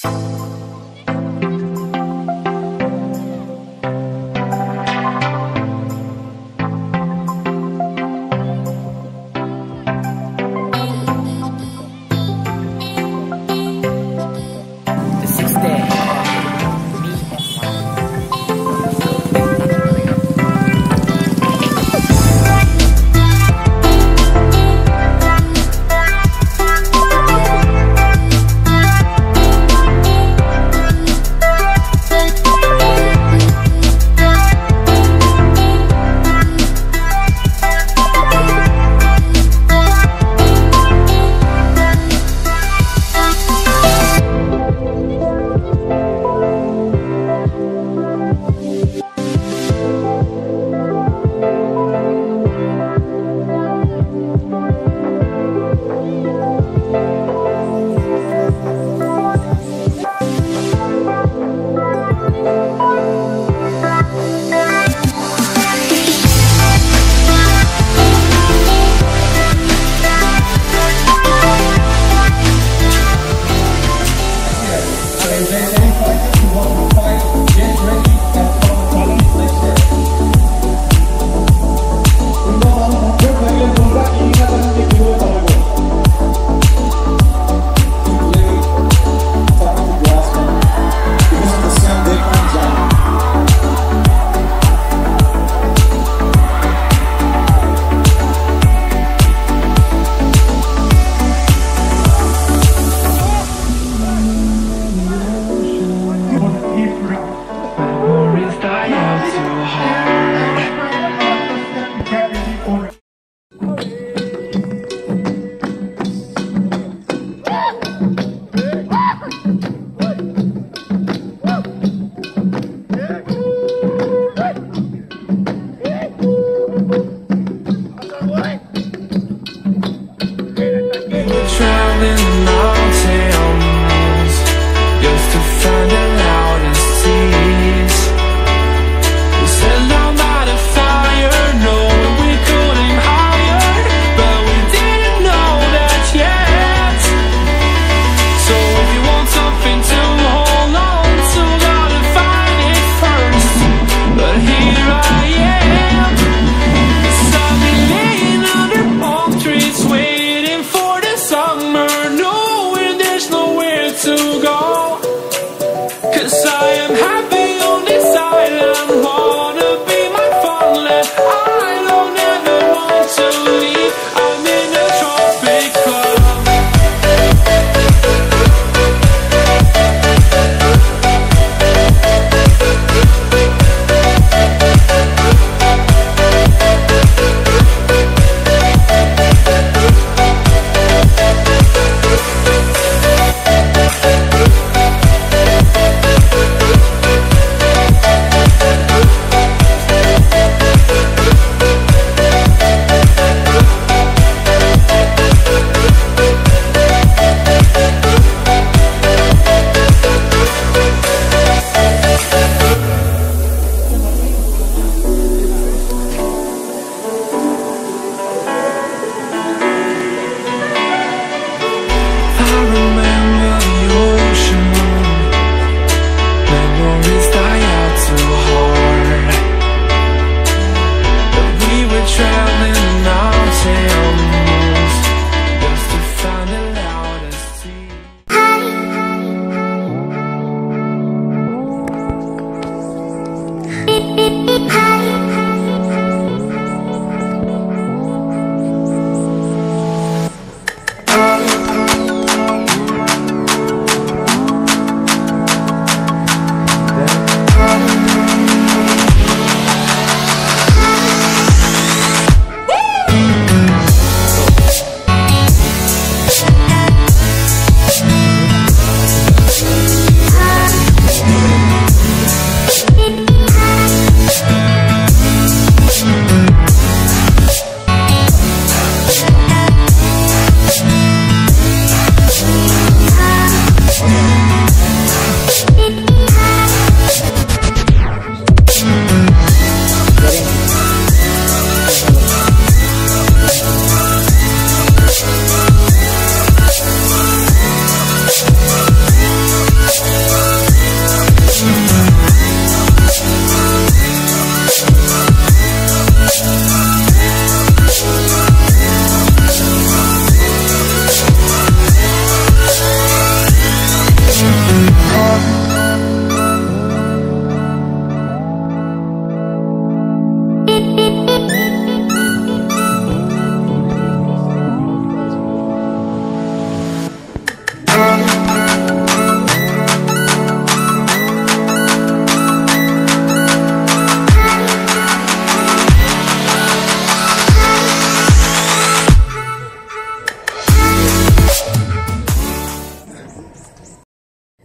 Something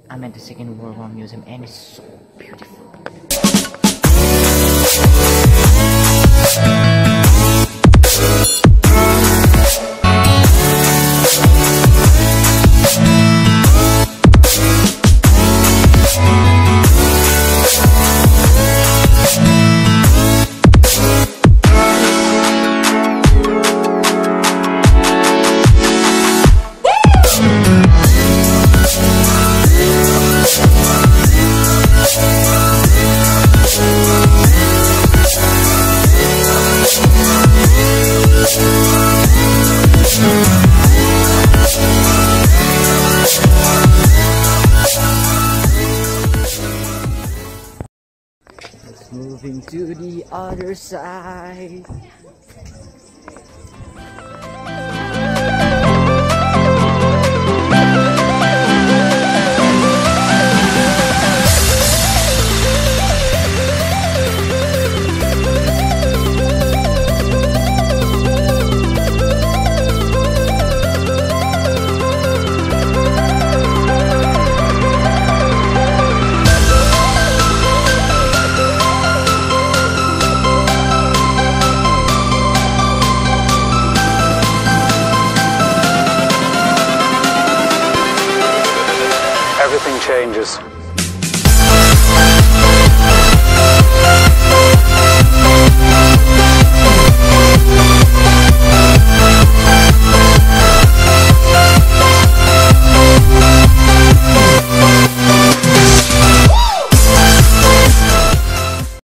I'm at the Second World War Museum and it's so beautiful. Moving to the other side. Changes.